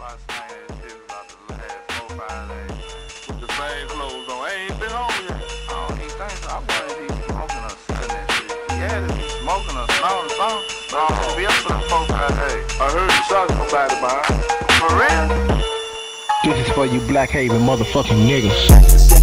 I heard you shot somebody behind. For real? This is for you Black Haven motherfucking niggas.